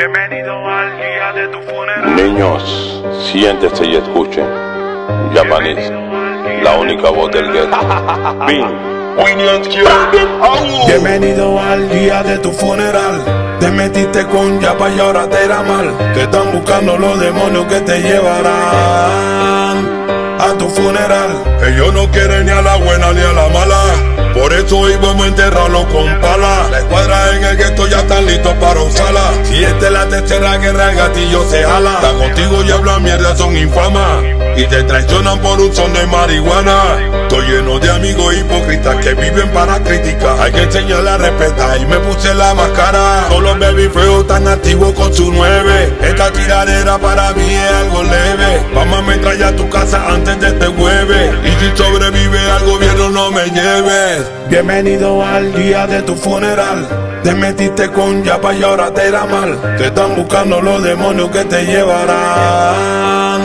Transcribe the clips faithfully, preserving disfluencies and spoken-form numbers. Bienvenido al día de tu funeral. Niños, siéntese y escuchen. Japanese, la única voz del gueto. Bienvenido al día de tu funeral. Te metiste con yapa y ahora te irá mal. Te están buscando los demonios que te llevarán a tu funeral. Ellos no quieren ni a la buena ni a la mala, por eso hoy vamos a enterrarlo con pala. La escuadra en el gueto ya están listos para usarla. Si esta es la tercera guerra, el gatillo se jala. Está contigo y habla mierda, son infamas, y te traicionan por un son de marihuana. Estoy lleno de amigos hipócritas que viven para criticar. Hay que enseñar la respeta y me puse la máscara. Solo baby feo tan activo con su nueve. Esta tiradera para mí es algo leve. Vamos a metrallar tu casa antes de este jueves, y si sobrevive al gobierno no me lleves. Bienvenido al día de tu funeral. Te metiste con yapa y ahora te irá mal. Te están buscando los demonios que te llevarán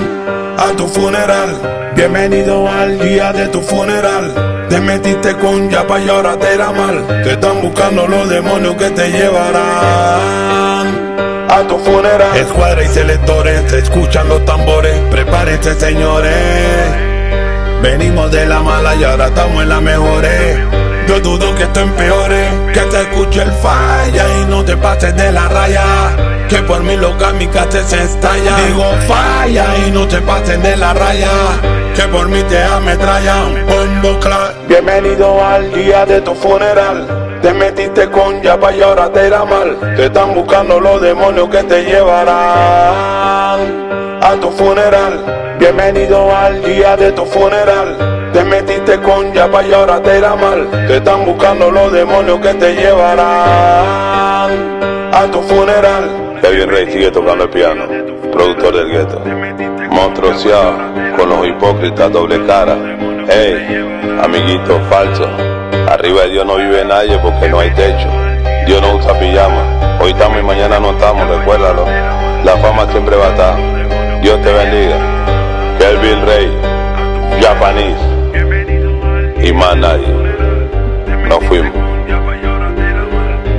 a tu funeral. Bienvenido al día de tu funeral. Te metiste con yapa y ahora te irá mal. Te están buscando los demonios que te llevarán a tu funeral. Escuadra y selectores, se escuchan los tambores. Prepárense, señores, venimos de la mala y ahora estamos en las mejores. Yo dudo que esto empeore. Que te escuche el falla y no te pases de la raya, que por mí los kamikazes se estallan. Digo falla y no te pasen de la raya, que por mí te ametrallan. Bombo clap. Bienvenido al día de tu funeral. Te metiste con yapa y ahora te irá mal. Te están buscando los demonios que te llevarán a tu funeral. Bienvenido al día de tu funeral. Te metiste con yapa y ahora te irá mal. Te están buscando los demonios que te llevarán a tu funeral. Kevin Rey sigue tocando el piano, productor del gueto. Monstruoseado con los hipócritas doble cara. Hey, amiguito falso, arriba de Dios no vive nadie porque no hay techo. Dios no usa pijama. Hoy estamos y mañana no estamos, recuérdalo. La fama siempre va a estar. Dios te bendiga. Kevin Rey, Japanese y más nadie. Nos fuimos.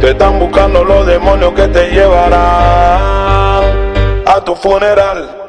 Te están buscando los demonios que te llevarán a tu funeral.